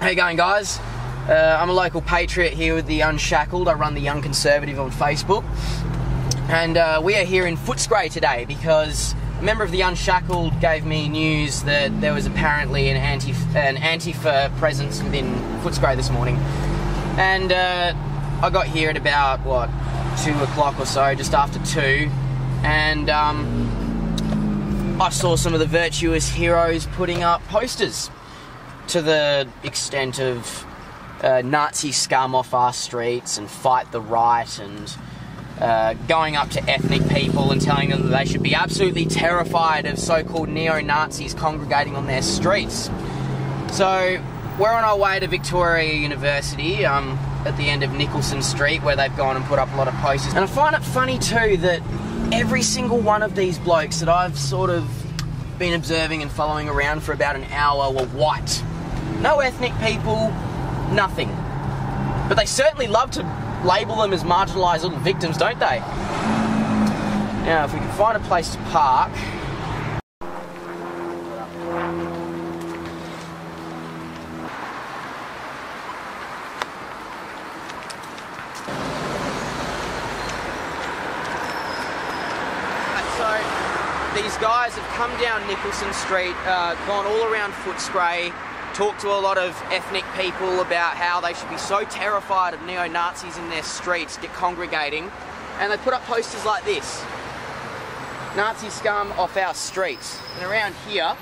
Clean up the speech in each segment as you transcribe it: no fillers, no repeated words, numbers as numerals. How you going, guys? I'm a local patriot here with The Unshackled. I run The Young Conservative on Facebook. And we are here in Footscray today because a member of The Unshackled gave me news that there was apparently an Antifa presence within Footscray this morning. And I got here at about, 2 o'clock or so, just after 2. And I saw some of the virtuous heroes putting up posters to the extent of Nazi scum off our streets and fight the right, and going up to ethnic people and telling them that they should be absolutely terrified of so-called neo-Nazis congregating on their streets. So we're on our way to Victoria University at the end of Nicholson Street, where they've gone and put up a lot of posters. And I find it funny too that every single one of these blokes that I've sort of been observing and following around for about an hour were white. No ethnic people, nothing. But they certainly love to label them as marginalised little victims, don't they? Now, if we can find a place to park. These guys have come down Nicholson Street, gone all around Footscray, talked to a lot of ethnic people about how they should be so terrified of neo-Nazis in their streets congregating, and they put up posters like this: Nazi scum off our streets. And around here,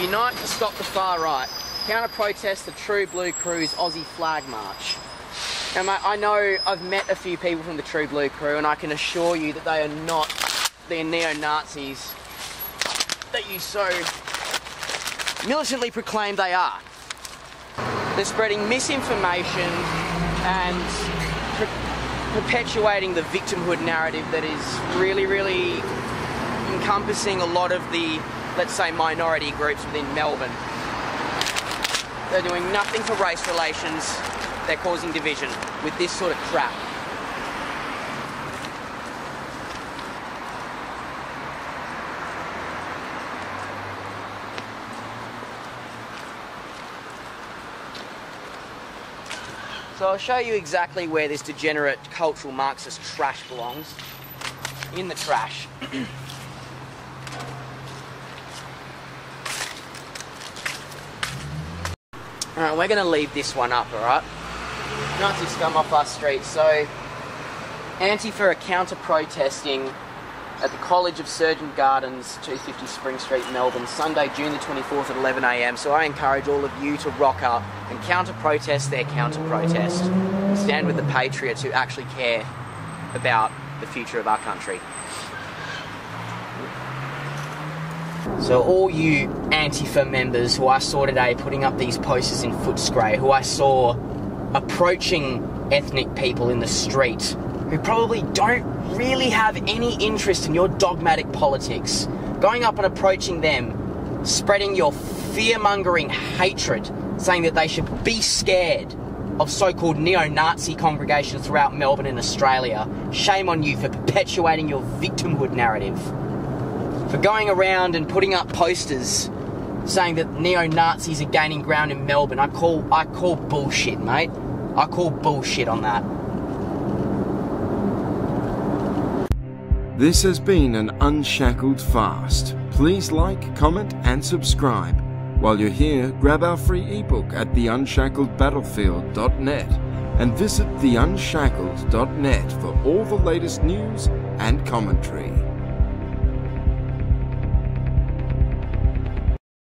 unite to stop the far right, counter-protest the True Blue Crew's Aussie flag march. Now, mate, I know I've met a few people from the True Blue Crew, and I can assure you that they are not the neo-Nazis that you so militantly proclaim they are. They're spreading misinformation and perpetuating the victimhood narrative that is really, really encompassing a lot of the, let's say, minority groups within Melbourne. They're doing nothing for race relations. They're causing division with this sort of crap. So I'll show you exactly where this degenerate cultural Marxist trash belongs. In the trash. Alright, we're going to leave this one up, alright? Nazi scum off our streets. So, Antifa are counter-protesting at the College of Surgeon Gardens, 250 Spring Street, Melbourne, Sunday, June the 24th at 11 a.m. So I encourage all of you to rock up and counter-protest their counter-protest. Stand with the patriots who actually care about the future of our country. So all you Antifa members who I saw today putting up these posters in Footscray, who I saw approaching ethnic people in the street, who probably don't really have any interest in your dogmatic politics, going up and approaching them, spreading your fear-mongering hatred, saying that they should be scared of so-called neo-Nazi congregations throughout Melbourne and Australia. Shame on you for perpetuating your victimhood narrative, for going around and putting up posters saying that neo-Nazis are gaining ground in Melbourne. I call bullshit, mate. I call bullshit on that. This has been an Unshackled Fast. Please like, comment and subscribe. While you're here, grab our free ebook at theunshackled.net and visit theunshackled.net for all the latest news and commentary.